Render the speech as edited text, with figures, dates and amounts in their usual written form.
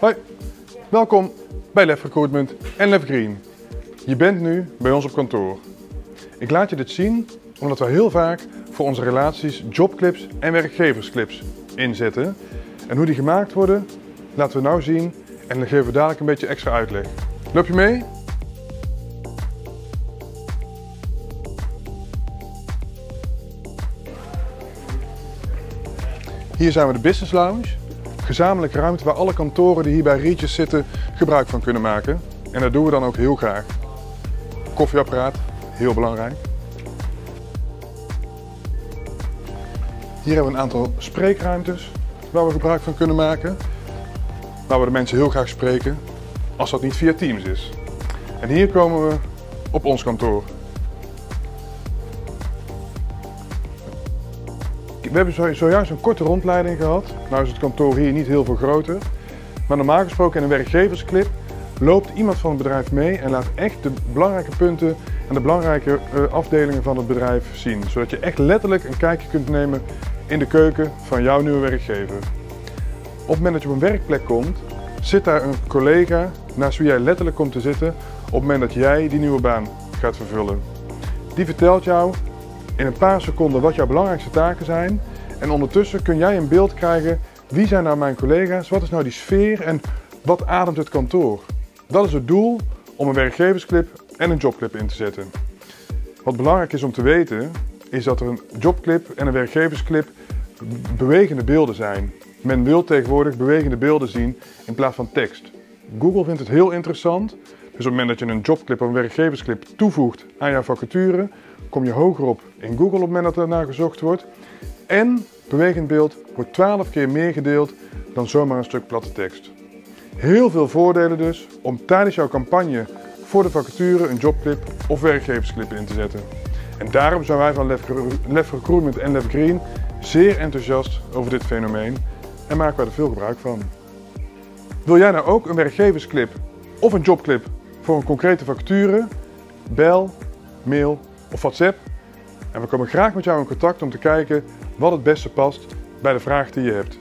Hoi, welkom bij Lef Recruitment en Lef Green. Je bent nu bij ons op kantoor. Ik laat je dit zien omdat we heel vaak voor onze relaties jobclips en werkgeversclips inzetten. En hoe die gemaakt worden, laten we nou zien en dan geven we dadelijk een beetje extra uitleg. Loop je mee? Hier zijn we de Business Lounge, gezamenlijke ruimte waar alle kantoren die hier bij Regus zitten gebruik van kunnen maken. En dat doen we dan ook heel graag. Koffieapparaat, heel belangrijk. Hier hebben we een aantal spreekruimtes waar we gebruik van kunnen maken. Waar we de mensen heel graag spreken, als dat niet via Teams is. En hier komen we op ons kantoor. We hebben zojuist een korte rondleiding gehad. Nou is het kantoor hier niet heel veel groter. Maar normaal gesproken in een werkgeversclip loopt iemand van het bedrijf mee en laat echt de belangrijke punten en de belangrijke afdelingen van het bedrijf zien. Zodat je echt letterlijk een kijkje kunt nemen in de keuken van jouw nieuwe werkgever. Op het moment dat je op een werkplek komt, zit daar een collega naast wie jij letterlijk komt te zitten op het moment dat jij die nieuwe baan gaat vervullen. Die vertelt jou in een paar seconden wat jouw belangrijkste taken zijn en ondertussen kun jij een beeld krijgen wie zijn nou mijn collega's, wat is nou die sfeer en wat ademt het kantoor. Dat is het doel om een werkgeversclip en een jobclip in te zetten. Wat belangrijk is om te weten is dat er een jobclip en een werkgeversclip bewegende beelden zijn. Men wil tegenwoordig bewegende beelden zien in plaats van tekst. Google vindt het heel interessant, dus op het moment dat je een jobclip of een werkgeversclip toevoegt aan jouw vacature, kom je hoger op in Google op het moment dat er naar gezocht wordt. En bewegend beeld wordt 12 keer meer gedeeld dan zomaar een stuk platte tekst. Heel veel voordelen dus om tijdens jouw campagne voor de vacature een jobclip of werkgeversclip in te zetten. En daarom zijn wij van Lef Recruitment en Lef Green zeer enthousiast over dit fenomeen en maken wij er veel gebruik van. Wil jij nou ook een werkgeversclip of een jobclip voor een concrete vacature? Bel, mail of WhatsApp. En we komen graag met jou in contact om te kijken wat het beste past bij de vraag die je hebt.